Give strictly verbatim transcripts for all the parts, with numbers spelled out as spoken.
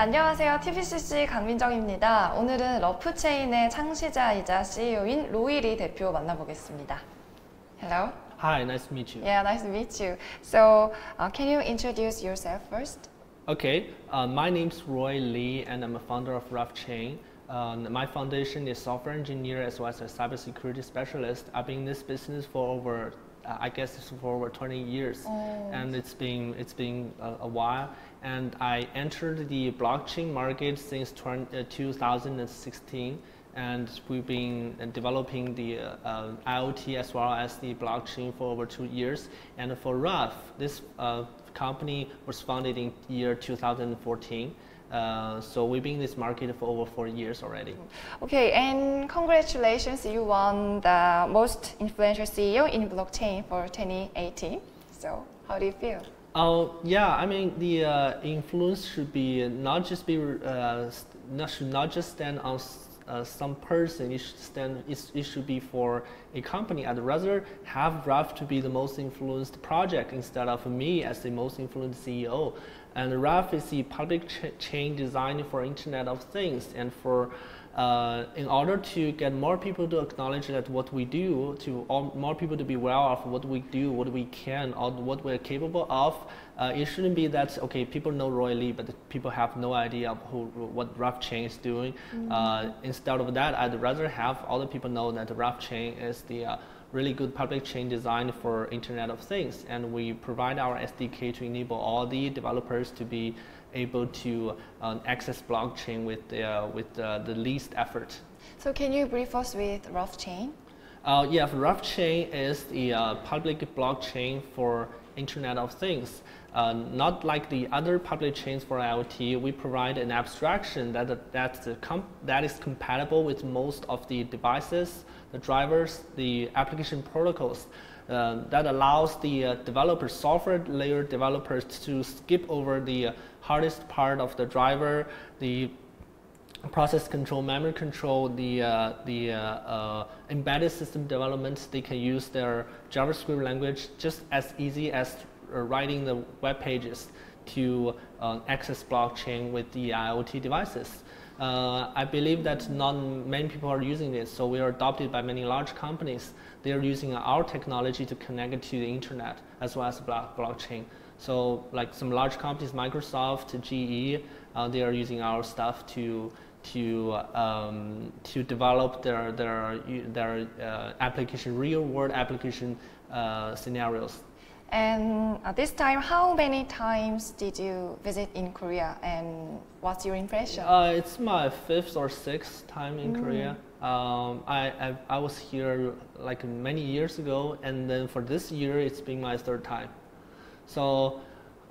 안녕하세요. 티비씨씨 강민정입니다. 오늘은 러프 체인의 창시자이자 씨이오인 로이 리 대표 만나보겠습니다. Hello. Hi, nice to meet you. Yeah, nice to meet you. So, uh, can you introduce yourself first? Okay. Uh, my name's Roy Li, and I'm a founder of Ruff Chain. Um, my foundation is software engineer as well as a cybersecurity specialist. I've been in this business for over, uh, I guess, it's for over twenty years, oh. and it's been it's been a, a while. And I entered the blockchain market since two thousand sixteen, and we've been developing the uh, uh, IoT as well as the blockchain for over two years. And for Ruff, this uh, company was founded in year two thousand fourteen. Uh, so we've been in this market for over four years already. Okay, and congratulations, you won the most influential C E O in blockchain for twenty eighteen. So how do you feel? Oh uh, yeah, I mean the uh, influence should be not just be uh, not should not just stand on uh, some person. It should stand. It, it should be for a company. I'd rather have Ruff to be the most influenced project instead of me as the most influenced C E O. And Ruff is the public ch chain designed for Internet of Things and for. Uh, in order to get more people to acknowledge that what we do, to all, more people to be aware of what we do, what we can, or what we're capable of, uh, it shouldn't be that, okay, people know Roy Li, but people have no idea of who, what Ruff Chain is doing. Mm-hmm. uh, instead of that, I'd rather have other people know that Ruff Chain is the uh, really good public chain designed for Internet of Things, and we provide our S D K to enable all the developers to be able to um, access blockchain with, uh, with uh, the least effort. So can you brief us with Ruff Chain? Uh, yeah, Ruff Chain is the uh, public blockchain for Internet of Things. Uh, not like the other public chains for IoT, we provide an abstraction that, that's a comp that is compatible with most of the devices, the drivers, the application protocols. Uh, that allows the uh, developers, software layer developers, to skip over the uh, hardest part of the driver, the process control, memory control, the uh, the uh, uh, embedded system development. They can use their JavaScript language just as easy as uh, writing the web pages to uh, access blockchain with the IoT devices. Uh, I believe that not many people are using this, so we are adopted by many large companies. They are using our technology to connect it to the internet as well as block blockchain. So, like some large companies, Microsoft, G E, uh, they are using our stuff to to um, to develop their their their uh, application, real world application uh, scenarios. And at this time, how many times did you visit in Korea, and what's your impression? Uh, it's my fifth or sixth time in mm. Korea. Um, I, I, I was here like many years ago, and then for this year, it's been my third time. So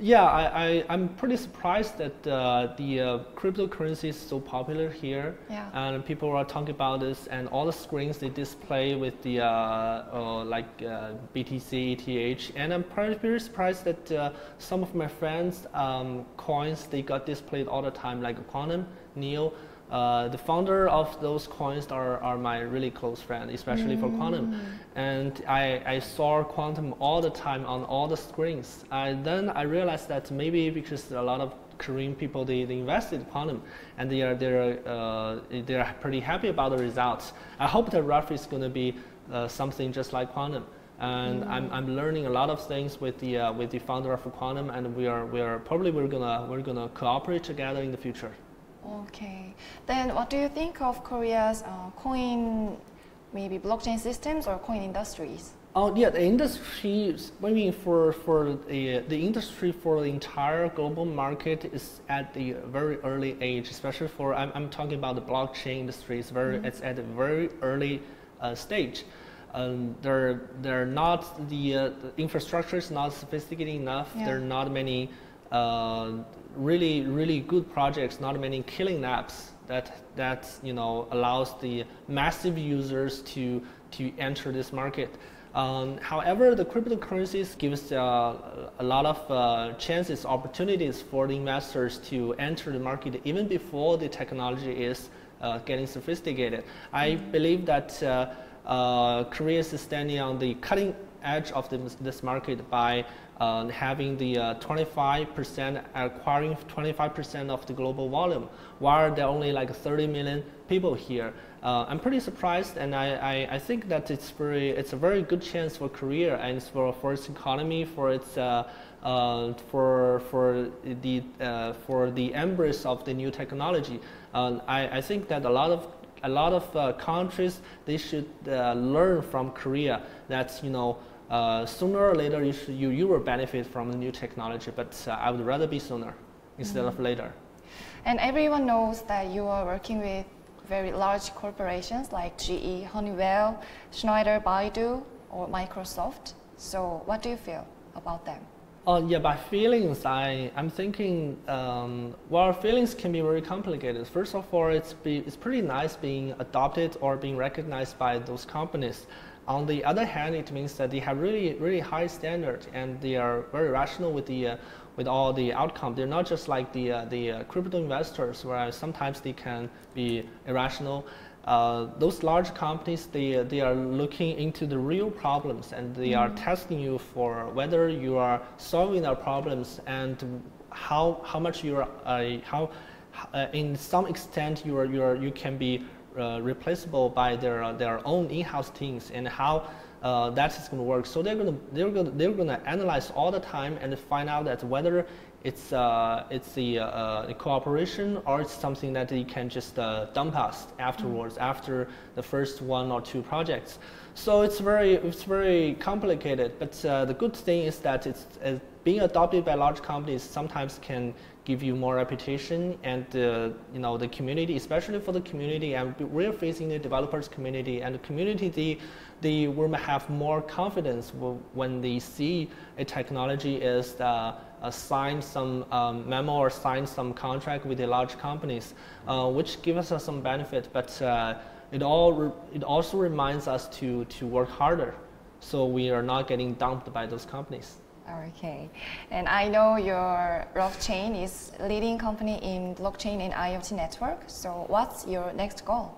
yeah, I, I, I'm pretty surprised that uh, the uh, cryptocurrency is so popular here. Yeah. And people are talking about this, and all the screens they display with the uh, uh, like uh, B T C, E T H. And I'm pretty surprised that uh, some of my friends' um, coins, they got displayed all the time, like Quantum, NEO. Uh, the founder of those coins are, are my really close friend, especially mm. for Quantum. And I, I saw Quantum all the time on all the screens. I, then I realized that maybe because a lot of Korean people, they, they invested in Quantum, and they are, they, are, uh, they are pretty happy about the results. I hope that Ruff is going to be uh, something just like Quantum. And mm. I'm, I'm learning a lot of things with the, uh, with the founder of Quantum, and we are, we are probably we're gonna, we're gonna cooperate together in the future. Okay, then what do you think of Korea's uh, coin, maybe blockchain systems or coin industries? Oh yeah, the industry. I mean, for for the the industry for the entire global market is at the very early age. Especially for I'm I'm talking about the blockchain industry. It's very mm-hmm. it's at a very early uh, stage. Um, they're they're not the, uh, the infrastructure is not sophisticated enough. Yeah. There are not many. Uh, really, really good projects, not many killing apps that, that you know, allows the massive users to, to enter this market. Um, however, the cryptocurrencies gives uh, a lot of uh, chances, opportunities for the investors to enter the market even before the technology is uh, getting sophisticated. I believe that uh, uh, Korea is standing on the cutting edge of the, this market by uh, having the twenty-five percent, acquiring twenty-five percent of the global volume, while there are only like thirty million people here. Uh, I'm pretty surprised, and I, I, I think that it's very, it's a very good chance for Korea and for, for its economy, for its uh, uh, for for the uh, for the embrace of the new technology. Uh, I, I think that a lot of a lot of uh, countries, they should uh, learn from Korea that, you know, uh, sooner or later you should, you you will benefit from the new technology, but uh, I would rather be sooner instead mm-hmm. of later. And everyone knows that you are working with very large corporations like G E, Honeywell, Schneider, Baidu, or Microsoft. So what do you feel about them? Oh, yeah, by feelings, I, I'm thinking, um, well, feelings can be very complicated. First of all, it's, be, it's pretty nice being adopted or being recognized by those companies. On the other hand, it means that they have really, really high standards, and they are very rational with the, uh, with all the outcome. They're not just like the, uh, the uh, crypto investors, where sometimes they can be irrational. Uh, those large companies, they, they are looking into the real problems, and they mm-hmm. are testing you for whether you are solving their problems and how, how much you are, uh, how, uh, in some extent, you, are, you, are, you can be Uh, replaceable by their uh, their own in-house teams, and how uh, that is going to work. So they're going to they're going they're going to analyze all the time and find out that whether it's uh, it's the, uh, the cooperation or it's something that they can just uh, dump us afterwards mm-hmm. after the first one or two projects. So it's very it's very complicated. But uh, the good thing is that it's uh, being adopted by large companies sometimes can give you more reputation, and uh, you know, the community, especially for the community, and we're facing the developers community, and the community, they, they will have more confidence when they see a technology is uh, sign some um, memo or sign some contract with the large companies, uh, which gives us some benefit, but uh, it, all re it also reminds us to, to work harder, so we are not getting dumped by those companies. Okay, and I know your Ruff Chain is leading company in blockchain and IoT network. So what's your next goal?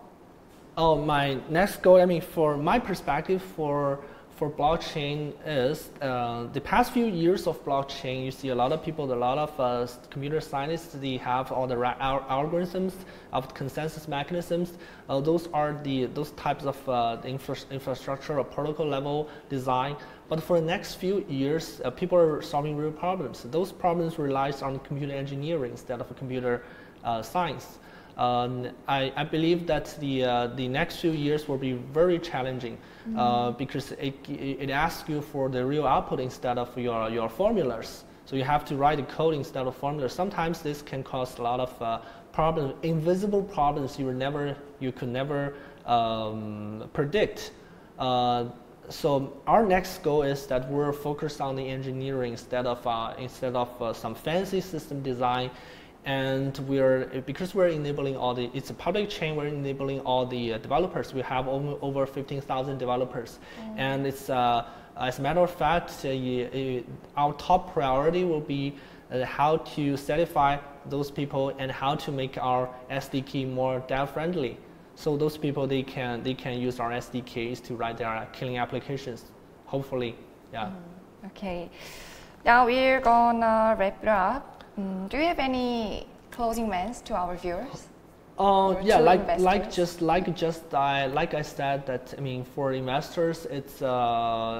Oh, my next goal, I mean, for my perspective for for blockchain is uh, the past few years of blockchain. You see a lot of people, a lot of uh, computer scientists. They have all the ra al algorithms of consensus mechanisms. Uh, those are the those types of uh, infra infrastructure or protocol level design. But for the next few years, uh, people are solving real problems. Those problems relies on computer engineering instead of computer uh, science. Um, I, I believe that the, uh, the next few years will be very challenging mm-hmm. uh, because it, it asks you for the real output instead of your, your formulas. So you have to write the code instead of formulas. Sometimes this can cause a lot of uh, problems, invisible problems you, will never, you could never um, predict. Uh, So our next goal is that we're focused on the engineering instead of uh, instead of uh, some fancy system design, and we're because we're enabling all the it's a public chain. We're enabling all the uh, developers. We have over fifteen thousand developers, mm. and it's uh, as a matter of fact, uh, it, our top priority will be uh, how to satisfy those people and how to make our S D K more dev friendly. So those people, they can they can use our S D Ks to write their killing applications, hopefully, yeah. Mm, okay, now we're gonna wrap it up. Mm, do you have any closing comments to our viewers? Uh, yeah, like investors? like just like just I like I said that I mean for investors, it's uh,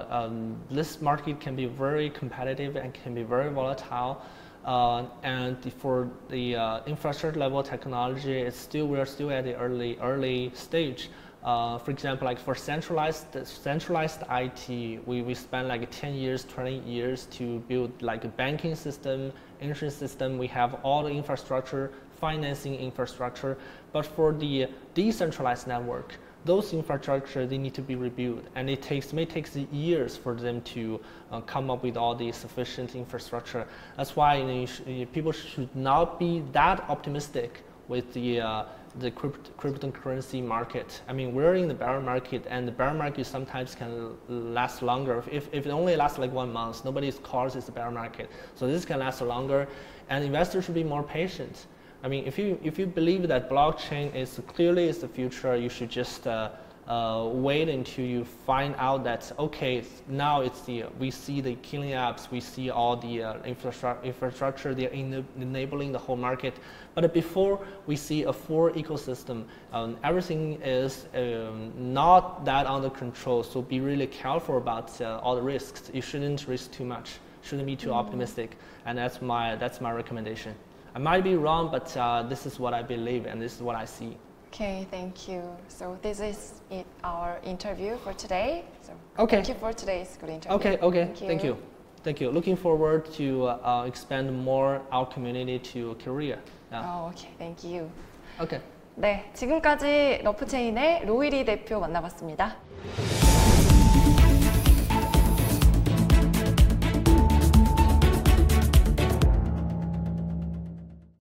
um, this market can be very competitive and can be very volatile. Uh, and for the uh, infrastructure level technology, it's still we're still at the early early stage. Uh, for example, like for centralized centralized I T, we we spent like ten years, twenty years to build like a banking system, insurance system. We have all the infrastructure, financing infrastructure. But for the decentralized network, those infrastructure, they need to be rebuilt, and it takes may takes years for them to uh, come up with all the sufficient infrastructure. That's why you know, you sh people should not be that optimistic with the uh, the crypt cryptocurrency market. I mean, we're in the bear market, and the bear market sometimes can last longer. If if it only lasts like one month, nobody calls it a bear market. So this can last longer, and investors should be more patient. I mean, if you if you believe that blockchain is clearly is the future, you should just uh, uh, uh, wait until you find out that, okay, now it's the, we see the killing apps, we see all the uh, infrastructure, infrastructure they're en enabling the whole market. But before we see a full ecosystem, um, everything is um, not that under control. So be really careful about uh, all the risks. You shouldn't risk too much. Shouldn't be too mm-hmm. optimistic. And that's my, that's my recommendation. I might be wrong, but uh, this is what I believe and this is what I see. Okay, thank you. So this is it, our interview for today. So okay. Thank you for today's good interview. Okay, okay, thank you. Thank you. Thank you. Looking forward to uh, expand more our community to Korea. Yeah. Oh, okay, thank you. Okay. 네, 지금까지 러프체인의 로이 리 대표 만나봤습니다.